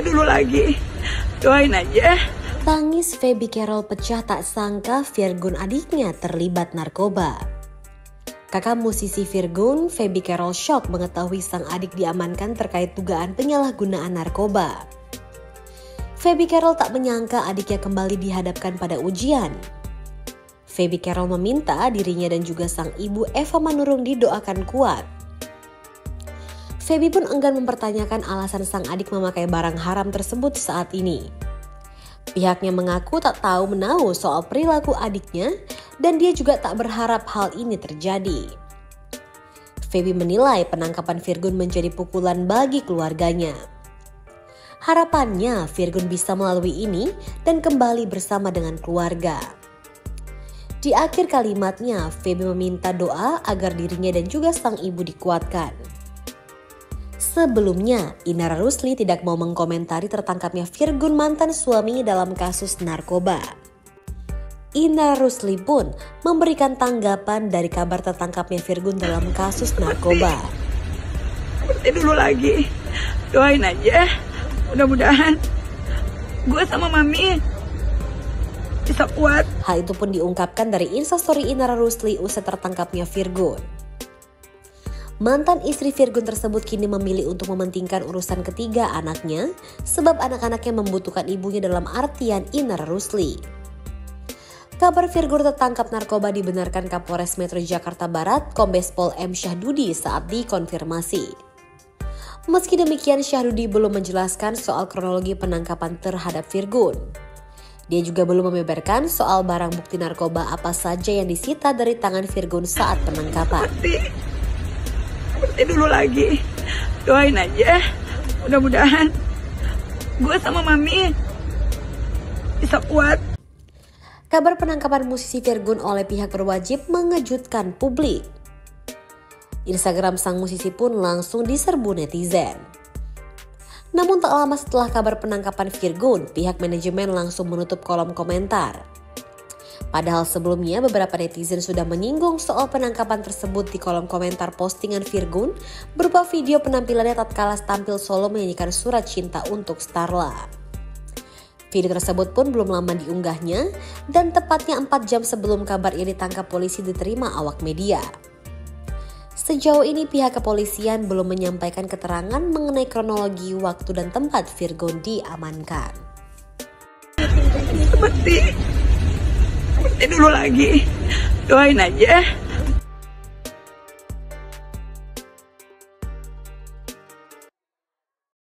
aja dulu lagi. Doain aja. Tangis Febby Carol pecah tak sangka Virgoun adiknya terlibat narkoba. Kakak musisi Virgoun, Febby Carol shock mengetahui sang adik diamankan terkait dugaan penyalahgunaan narkoba. Febby Carol tak menyangka adiknya kembali dihadapkan pada ujian. Febby Carol meminta dirinya dan juga sang ibu Eva Manurung didoakan kuat. Febby pun enggan mempertanyakan alasan sang adik memakai barang haram tersebut saat ini. Pihaknya mengaku tak tahu menahu soal perilaku adiknya dan dia juga tak berharap hal ini terjadi. Febby menilai penangkapan Virgoun menjadi pukulan bagi keluarganya. Harapannya Virgoun bisa melalui ini dan kembali bersama dengan keluarga. Di akhir kalimatnya, Febby meminta doa agar dirinya dan juga sang ibu dikuatkan. Sebelumnya, Inara Rusli tidak mau mengkomentari tertangkapnya Virgoun mantan suami dalam kasus narkoba. Inara Rusli pun memberikan tanggapan dari kabar tertangkapnya Virgoun dalam kasus narkoba. Seperti dulu lagi, doain aja. Mudah-mudahan gue sama mami bisa kuat. Hal itu pun diungkapkan dari instastory Inara Rusli usai tertangkapnya Virgoun. Mantan istri Virgoun tersebut kini memilih untuk mementingkan urusan ketiga anaknya sebab anak-anaknya membutuhkan ibunya dalam artian Inara Rusli. Kabar Virgoun tertangkap narkoba dibenarkan Kapolres Metro Jakarta Barat, Kombes Pol M. Syahdudi saat dikonfirmasi. Meski demikian, Syahdudi belum menjelaskan soal kronologi penangkapan terhadap Virgoun. Dia juga belum membeberkan soal barang bukti narkoba apa saja yang disita dari tangan Virgoun saat penangkapan. Seperti dulu lagi, doain aja, mudah-mudahan gue sama mami bisa kuat. Kabar penangkapan musisi Virgoun oleh pihak berwajib mengejutkan publik. Instagram sang musisi pun langsung diserbu netizen. Namun tak lama setelah kabar penangkapan Virgoun, pihak manajemen langsung menutup kolom komentar. Padahal sebelumnya beberapa netizen sudah menyinggung soal penangkapan tersebut di kolom komentar postingan Virgoun berupa video penampilannya tatkala tampil solo menyanyikan Surat Cinta untuk Starla. Video tersebut pun belum lama diunggahnya dan tepatnya 4 jam sebelum kabar ini ditangkap polisi diterima awak media. Sejauh ini pihak kepolisian belum menyampaikan keterangan mengenai kronologi waktu dan tempat Virgoun diamankan. Seperti dulu lagi, doain aja.